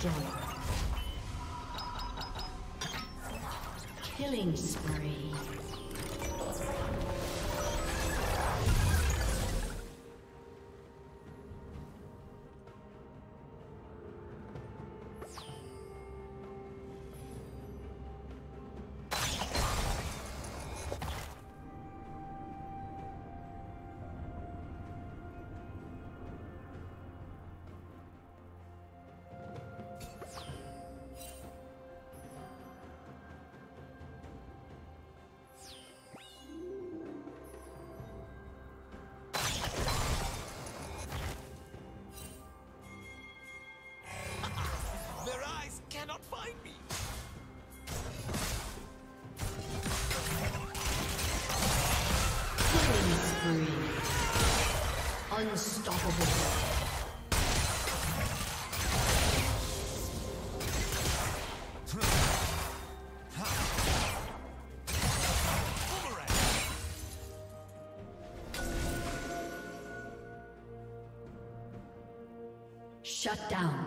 destroyed. Killing spree. Unstoppable. Shut down.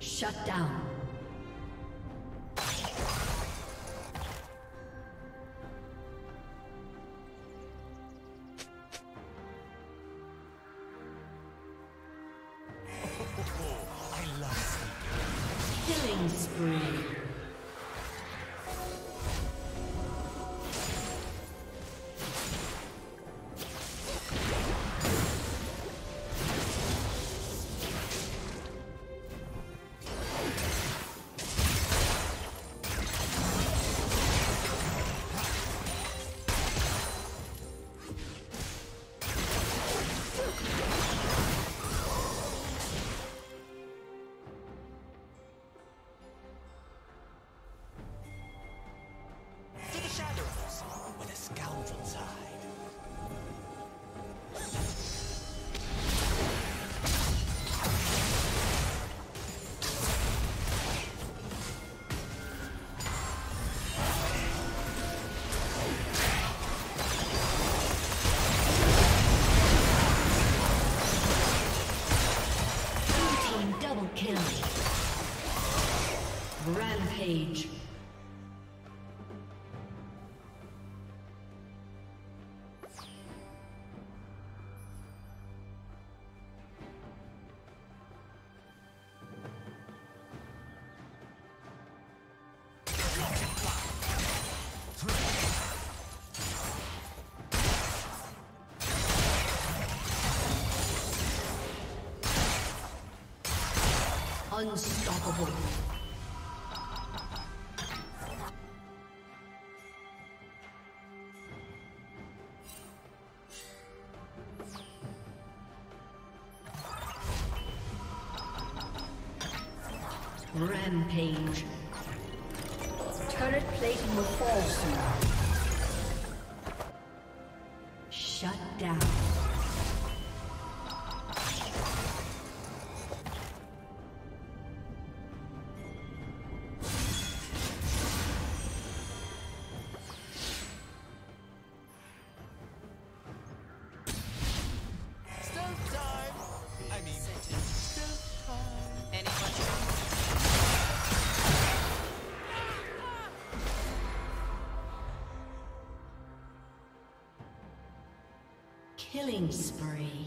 Shut down. Killing spree. Rampage. Unstoppable. Rampage. Turret plating will fall soon. Shut down. Killing spree.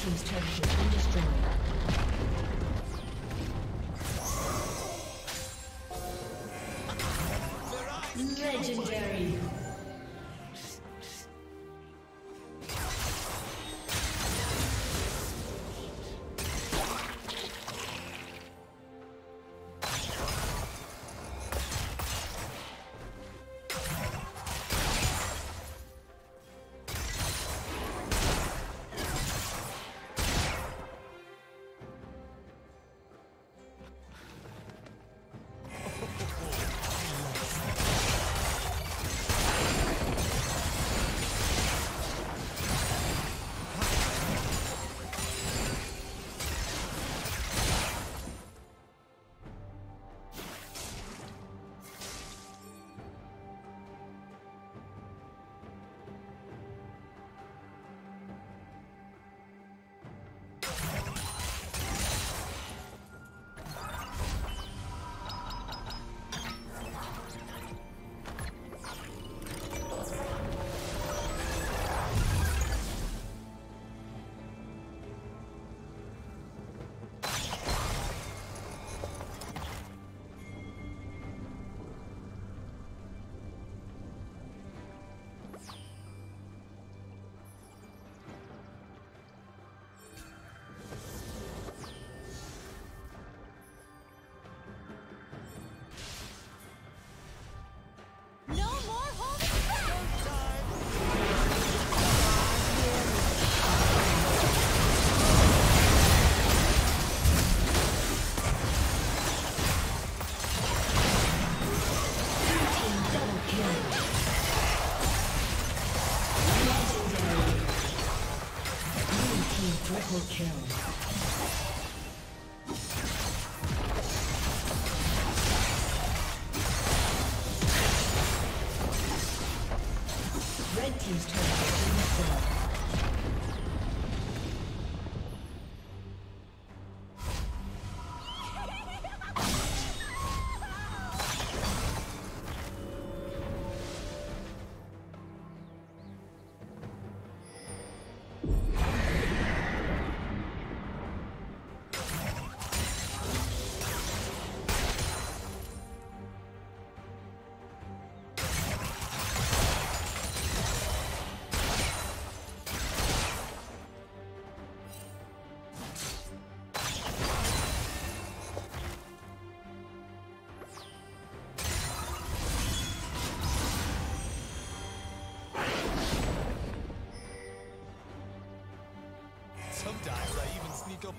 Team's turret has been destroyed. Legendary. Triple kill. Sometimes I even sneak up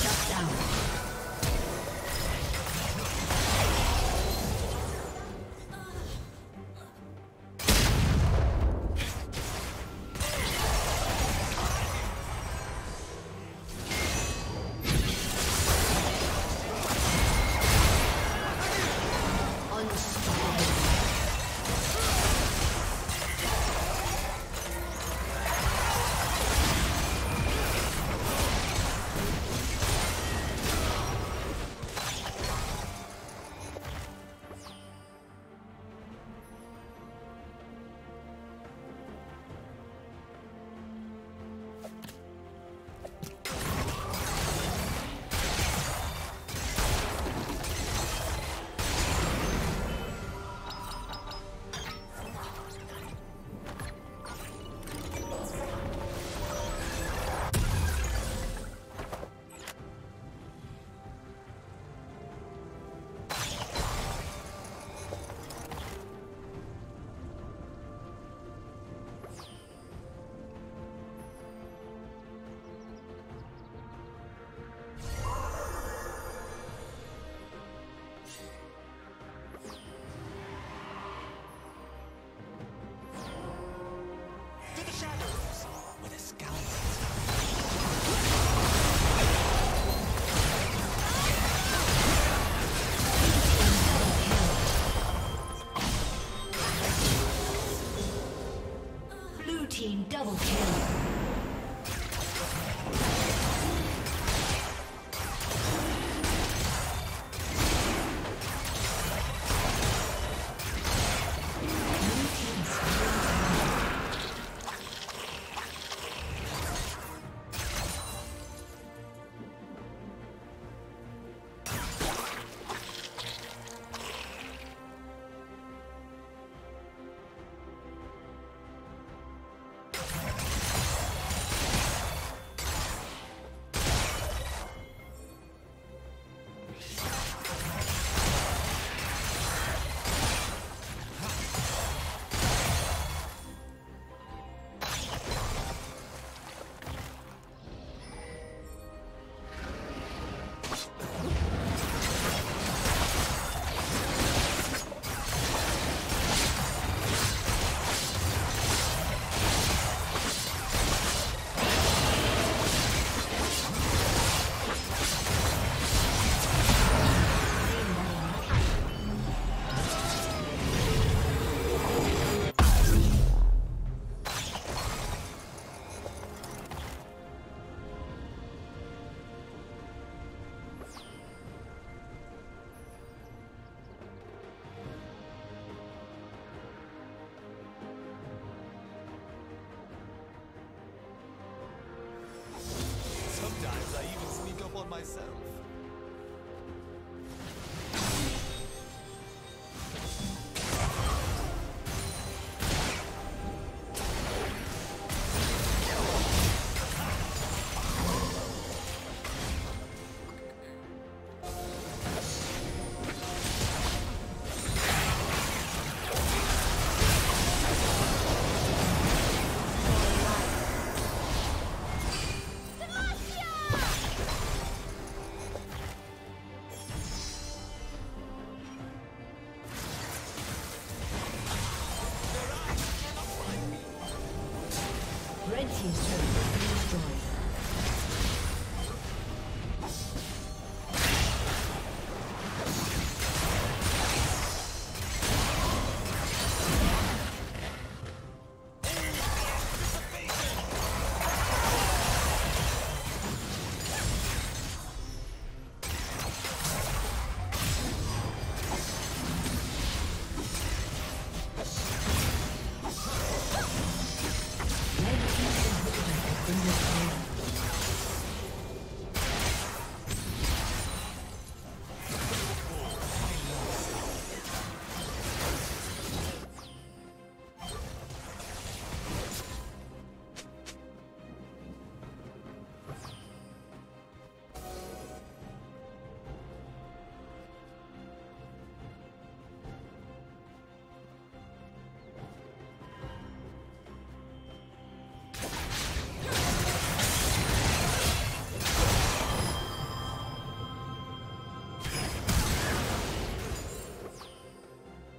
Shut down. Double kill. Myself. Thank you.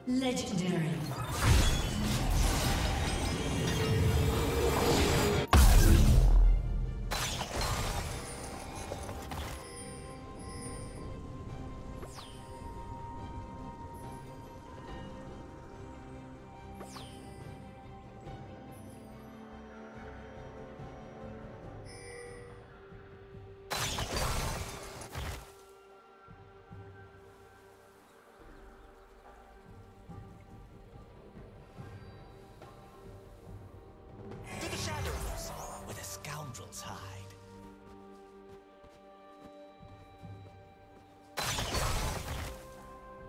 Legendary.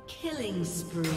Killing spree.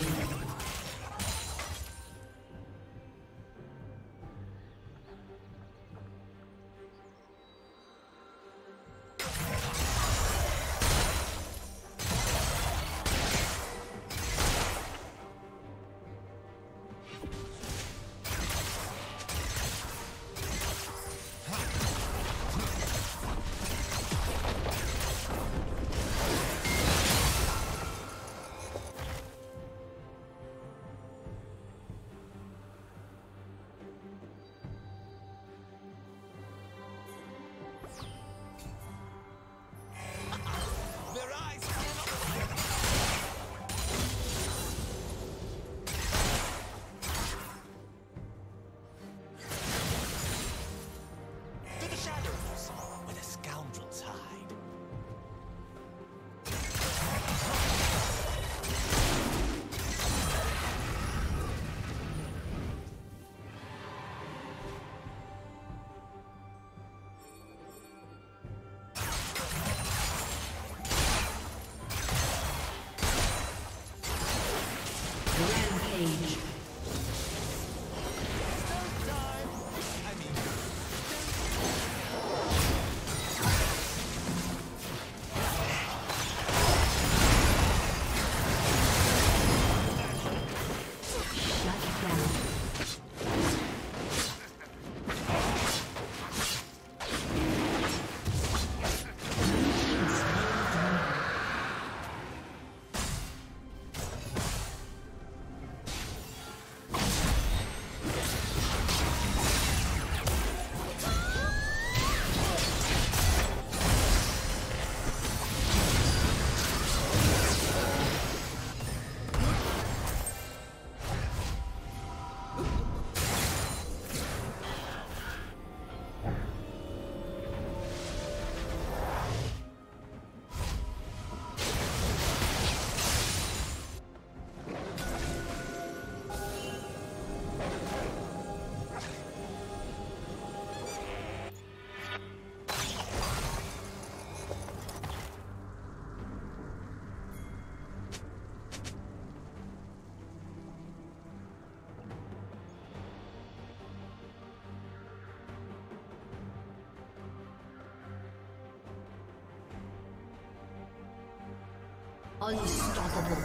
Unstoppable.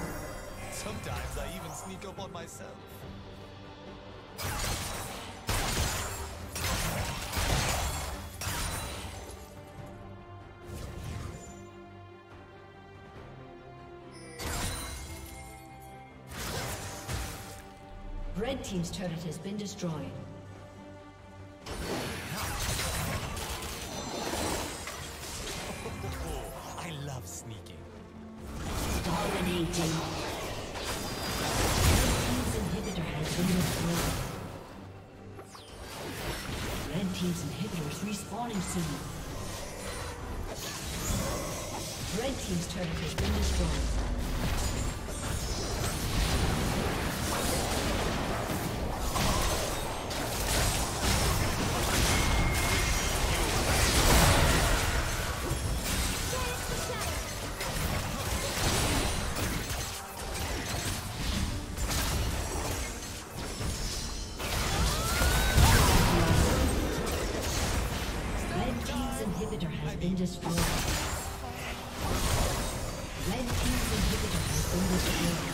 Sometimes I even sneak up on myself. Red Team's turret has been destroyed. I love sneaking. Dominating. The inhibitor has been destroyed. Red Team's inhibitor is respawning soon. Red Team's turret has been destroyed. Destroyed. Red Team's inhibitor has been destroyed.